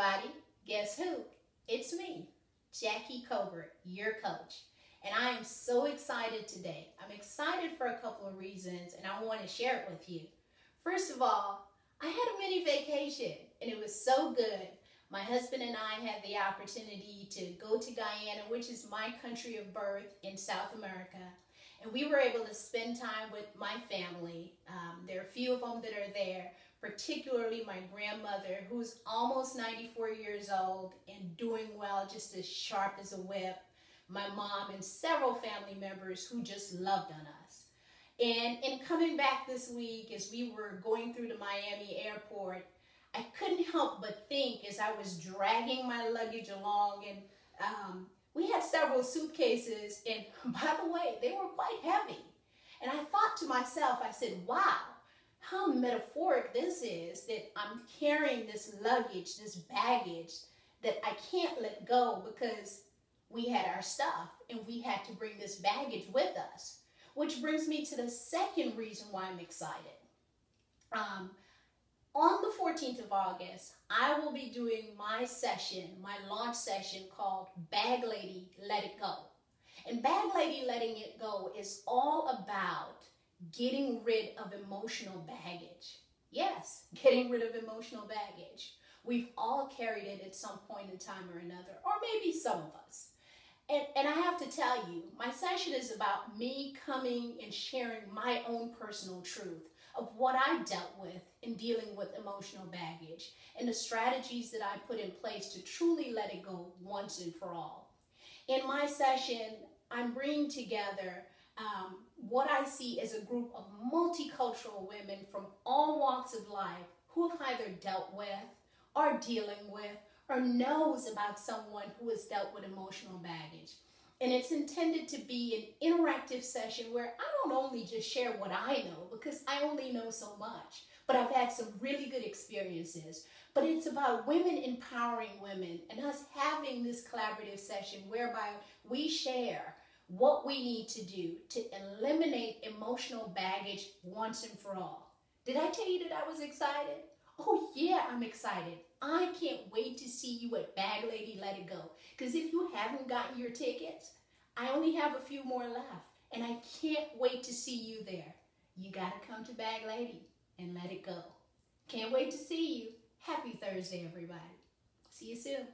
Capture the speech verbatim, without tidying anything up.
everybody. Guess who? It's me, Jacque Colbert, your coach. And I am so excited today. I'm excited for a couple of reasons, and I want to share it with you. First of all, I had a mini vacation, and it was so good. My husband and I had the opportunity to go to Guyana, which is my country of birth in South America. And we were able to spend time with my family. Um, there are a few of them that are there, particularly my grandmother, who's almost ninety-four years old and doing well, just as sharp as a whip. My mom and several family members who just loved on us. And in coming back this week, as we were going through the Miami airport, I couldn't help but think as I was dragging my luggage along, and um, we had several suitcases, and by the way, they were quite heavy. And I thought to myself, I said, wow, how metaphoric this is, that I'm carrying this luggage, this baggage that I can't let go, because we had our stuff and we had to bring this baggage with us. Which brings me to the second reason why I'm excited. Um, on the fourteenth of August, I will be doing my session, my launch session called Bag Lady, Let It Go. And Bag Lady Letting It Go is all about getting rid of emotional baggage. Yes, getting rid of emotional baggage. We've all carried it at some point in time or another, or maybe some of us. And, and I have to tell you, my session is about me coming and sharing my own personal truth of what I dealt with in dealing with emotional baggage and the strategies that I put in place to truly let it go once and for all. In my session, I'm bringing together um, what I see as a group of multicultural women from all walks of life who have either dealt with, are dealing with, or knows about someone who has dealt with emotional baggage. And it's intended to be an interactive session where I don't only just share what I know, because I only know so much, but I've had some really good experiences. But it's about women empowering women and us having this collaborative session whereby we share what we need to do to eliminate emotional baggage once and for all. Did I tell you that I was excited? Oh yeah, I'm excited. I can't wait to see you at Bag Lady Let It Go. Because if you haven't gotten your tickets, I only have a few more left. And I can't wait to see you there. You got to come to Bag Lady and let it go. Can't wait to see you. Happy Thursday, everybody. See you soon.